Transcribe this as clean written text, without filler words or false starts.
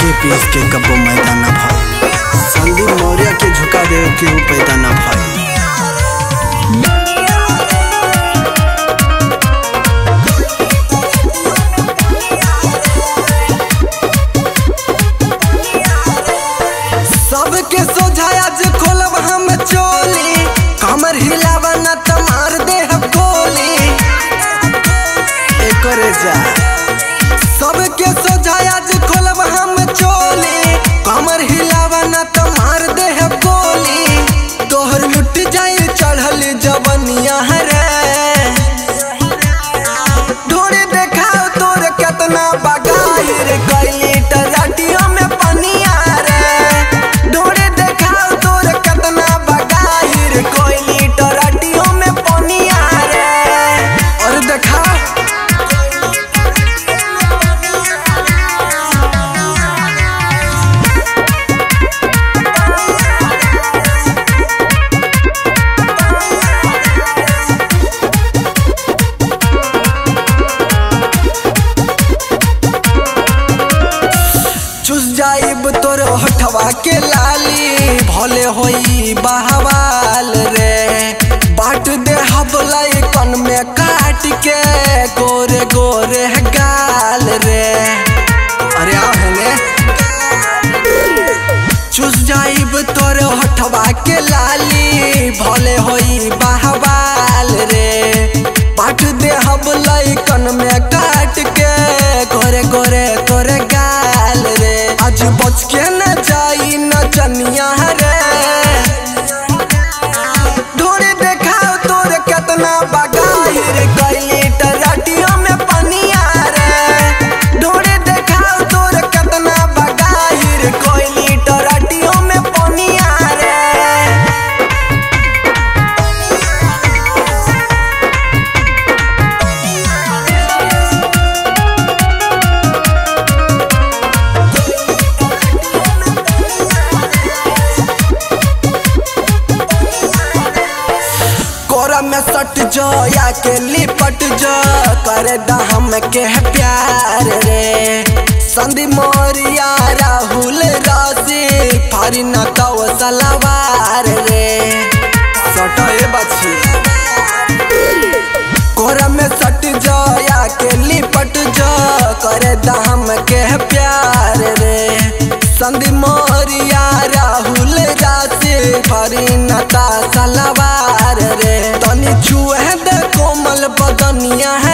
Piece के कबो मैदाना भाई, संदीप मौर्या के झुका दे क्यों पैदा ना भाई। सबके सोझाया जे खोलब हम चोली, कमर हिलावा ना त मार दे हम गोली। एक और जा सबके सोझाया जे खोलब हम चोली, कमर हिलावा ना त मार दे हम गोली। तोहर लुट जाए चढ़ल जवनिया रे, ढोरी देखाओ तोर कितना बगाहिर गइली टराटियों में पनिया रे। ढोरी देखाओ तोर कितना बगाहिर गइली टराटियों में पनिया रे। और देखाओ तोर हटवा के लाली, भले होई बहवाल रे। बाट दे हबलाई कन में काट के, गोरे गोरे गाल रे। अरे आहने चुस जाइब तोर हटवा के लाली, भले होई बहवाल रे। बाट दे हबलाई कन में काट के, गोरे गोरे गोरे गाल रे। आज बच के न जाई न जनिया रे, ढोरी देखाओ तोर कितना बगाहिर गइली टराटियों में पनिया रे। ढोरी देखाओ तोर कितना बगाहिर गइली टराटियों में पनिया रे। में सट जो या के लिपट जो, करे दा हम के प्यार रे। संदीप मौर्या राहुल राशिक, फारी ना तव सलवार रे। सटए बची कोरा में सट जो या के लिपट जो, करे दा हम के प्यार रे। संदीप मौर्या राहुल राशिक, फारी ना तव सलवार रे। तनी छुए दे कोमल बदनिया।